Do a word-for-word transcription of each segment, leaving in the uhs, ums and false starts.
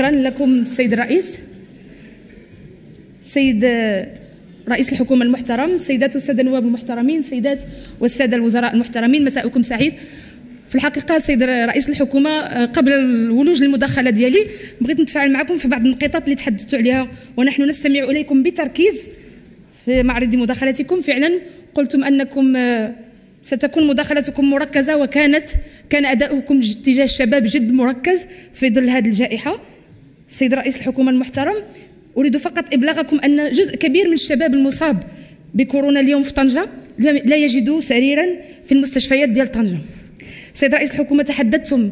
شكرا لكم السيد الرئيس، سيد رئيس الحكومة المحترم، سيدات والسادة النواب المحترمين، سيدات والسادة الوزراء المحترمين، مساءكم سعيد. في الحقيقة السيد رئيس الحكومة، قبل الولوج للمداخلة ديالي بغيت نتفاعل معكم في بعض النقاط اللي تحدثتوا عليها، ونحن نستمع إليكم بتركيز في معرض مداخلتكم. فعلا قلتم أنكم ستكون مداخلتكم مركزة، وكانت كان أداؤكم تجاه الشباب جد مركز في ظل هذه الجائحة. السيد رئيس الحكومة المحترم، أريد فقط إبلاغكم أن جزء كبير من الشباب المصاب بكورونا اليوم في طنجة لا يجدوا سريرا في المستشفيات ديال طنجة. سيد رئيس الحكومة، تحدثتم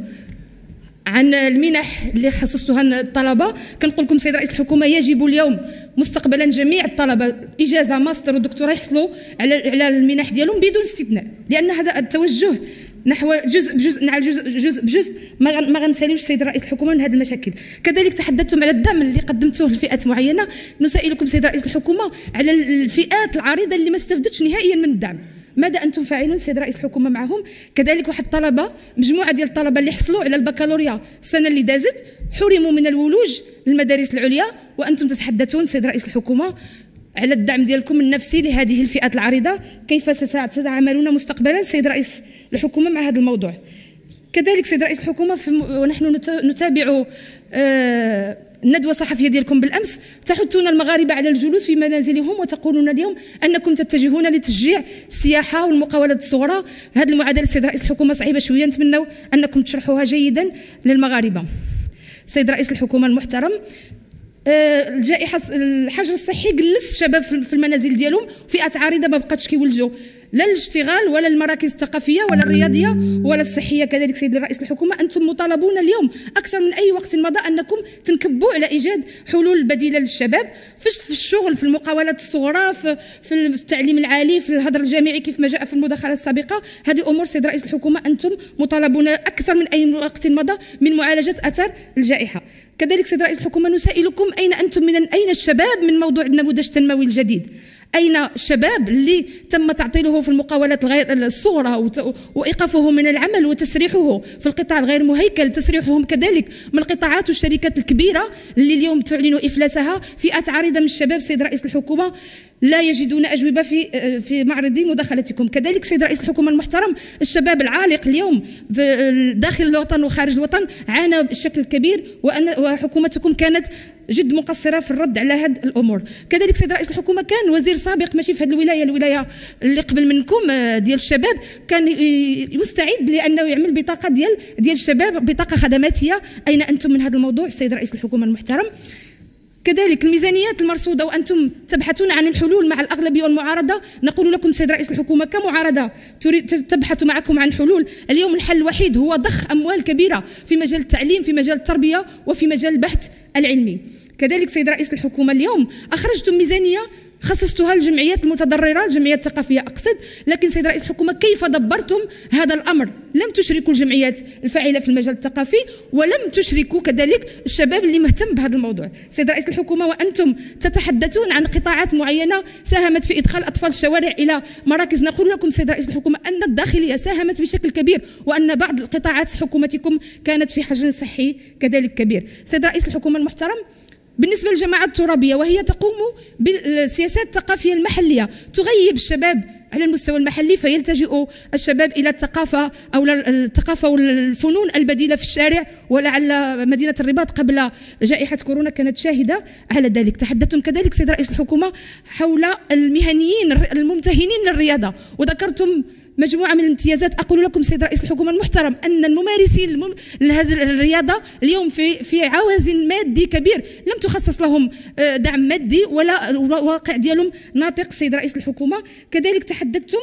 عن المنح اللي خصصتوها للطلبة، كنقول لكم سيد رئيس الحكومة يجب اليوم مستقبلا جميع الطلبة إجازة ماستر ودكتوراه يحصلوا على على المنح ديالهم بدون استثناء، لأن هذا التوجه نحو جزء بجزء نعم جزء جزء بجزء ما ما غنساليوش السيد رئيس الحكومه من هذه المشاكل. كذلك تحدثتم على الدعم اللي قدمتوه لفئات معينه، نسائلكم سيد رئيس الحكومه على الفئات العريضه اللي ما استفدتش نهائيا من الدعم، ماذا انتم فاعلون سيد رئيس الحكومه معهم؟ كذلك واحد الطلبه، مجموعه ديال الطلبه اللي حصلوا على البكالوريا السنه اللي دازت حرموا من الولوج للمدارس العليا، وانتم تتحدثون سيد رئيس الحكومه على الدعم ديالكم النفسي لهذه الفئات العريضه، كيف ستعاملون مستقبلا سيد رئيس الحكومه مع هذا الموضوع؟ كذلك سيد رئيس الحكومه، ونحن نتابع الندوه الصحفيه ديالكم بالامس، تحثون المغاربه على الجلوس في منازلهم، وتقولون اليوم انكم تتجهون لتشجيع السياحه والمقاولات الصغرى. هذه المعادله سيد رئيس الحكومه صعيبه شويه، نتمنوا انكم تشرحوها جيدا للمغاربه. سيد رئيس الحكومه المحترم، الجائحه الحجر الصحي جلس الشباب في المنازل ديالهم، فئات عريضه ما بقاتش كيولجوا لا الاشتغال ولا المراكز الثقافيه ولا الرياضيه ولا الصحيه. كذلك سيد رئيس الحكومه، انتم مطالبون اليوم اكثر من اي وقت مضى انكم تنكبوا على ايجاد حلول بديله للشباب في الشغل، في المقاولات الصغرى، في التعليم العالي، في الهدر الجامعي كيف ما جاء في المداخله السابقه. هذه امور سيد رئيس الحكومه انتم مطالبون اكثر من اي وقت مضى من معالجه اثار الجائحه. كذلك سيد رئيس الحكومه، نسائلكم اين انتم من اين الشباب من موضوع النموذج التنموي الجديد؟ أين الشباب اللي تم تعطيله في المقاولات الغير الصغرى وإيقافه من العمل وتسريحه في القطاع الغير مهيكل، تسريحهم كذلك من القطاعات والشركات الكبيرة اللي اليوم تعلن إفلاسها؟ فئات عريضة من الشباب سيد رئيس الحكومة لا يجدون أجوبة في في معرض مداخلتكم. كذلك سيد رئيس الحكومة المحترم، الشباب العالق اليوم داخل الوطن وخارج الوطن عانى بشكل كبير، وحكومتكم كانت جد مقصرة في الرد على هذه الأمور. كذلك سيد رئيس الحكومة، كان وزير سابق ماشي في هذه الولاية، الولاية اللي قبل منكم ديال الشباب، كان مستعد لأنه يعمل بطاقة ديال ديال الشباب، بطاقة خدماتية. أين أنتم من هذا الموضوع السيد رئيس الحكومة المحترم؟ كذلك الميزانيات المرصودة، وأنتم تبحثون عن الحلول مع الأغلبية والمعارضة، نقول لكم سيد رئيس الحكومة كمعارضة تبحث معكم عن حلول، اليوم الحل الوحيد هو ضخ أموال كبيرة في مجال التعليم، في مجال التربية، وفي مجال البحث العلمي. كذلك سيد رئيس الحكومة، اليوم أخرجتم ميزانية خصصتها للجمعيات المتضررة، الجمعيات الثقافية أقصد، لكن سيد رئيس الحكومة كيف دبرتم هذا الأمر؟ لم تشركوا الجمعيات الفاعلة في المجال الثقافي، ولم تشركوا كذلك الشباب اللي مهتم بهذا الموضوع. سيد رئيس الحكومة، وأنتم تتحدثون عن قطاعات معينة ساهمت في إدخال أطفال الشوارع إلى مراكز، نقول لكم سيد رئيس الحكومة أن الداخلية ساهمت بشكل كبير، وأن بعض القطاعات حكومتكم كانت في حجر صحي كذلك كبير. سيد رئيس الحكومة المحترم، بالنسبة للجماعات الترابية وهي تقوم بالسياسات الثقافية المحلية، تغيب الشباب على المستوى المحلي، فيلتجئ الشباب إلى الثقافة أو الثقافة والفنون البديلة في الشارع، ولعل مدينة الرباط قبل جائحة كورونا كانت شاهدة على ذلك. تحدثتم كذلك سيد رئيس الحكومة حول المهنيين الممتهنين للرياضة، وذكرتم مجموعة من الامتيازات. أقول لكم سيد رئيس الحكومة المحترم أن الممارسين لهذه الرياضة اليوم في في عوز مادي كبير، لم تخصص لهم دعم مادي ولا الواقع ديالهم ناطق سيد رئيس الحكومة. كذلك تحدثتم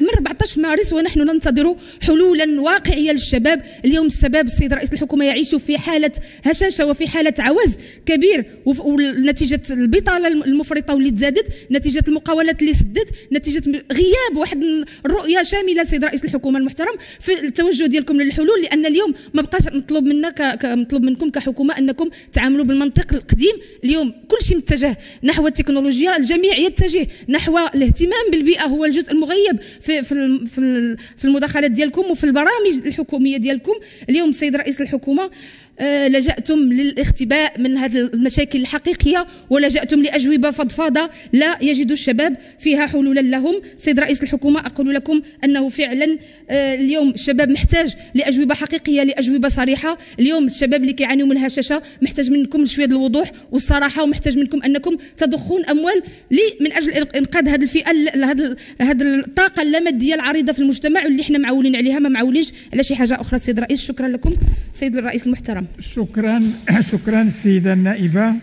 من أربعة عشر مارس ونحن ننتظر حلولا واقعيه للشباب. اليوم الشباب السيد رئيس الحكومه يعيش في حاله هشاشه وفي حاله عوز كبير، ونتيجه البطاله المفرطه واللي تزادت، نتيجه المقاولات اللي سدت، نتيجه غياب واحد الرؤيه شامله سيد رئيس الحكومه المحترم في التوجه ديالكم للحلول، لان اليوم ما بقاش مطلوب منا كمطلوب منكم كحكومه انكم تعاملوا بالمنطق القديم. اليوم كل شيء متجه نحو التكنولوجيا، الجميع يتجه نحو الاهتمام بالبيئه، هو الجزء المغيب في في في المداخلات ديالكم وفي البرامج الحكوميه ديالكم. اليوم السيد رئيس الحكومه لجأتم للاختباء من هذه المشاكل الحقيقية ولجأتم لأجوبة فضفاضة لا يجد الشباب فيها حلولا لهم. سيد رئيس الحكومة، أقول لكم أنه فعلا اليوم الشباب محتاج لأجوبة حقيقية، لأجوبة صريحة. اليوم الشباب اللي كيعانيوا من الهشاشة محتاج منكم شوية الوضوح والصراحة، ومحتاج منكم أنكم تضخون أموال من أجل إنقاذ هذه الفئة، هذه الطاقة اللامادية العريضة في المجتمع واللي احنا معولين عليها، ما معولينش على شي حاجة أخرى. سيد الرئيس، شكرا لكم. سيد الرئيس المحترم، شكرا شكرا. السيدة النائبة.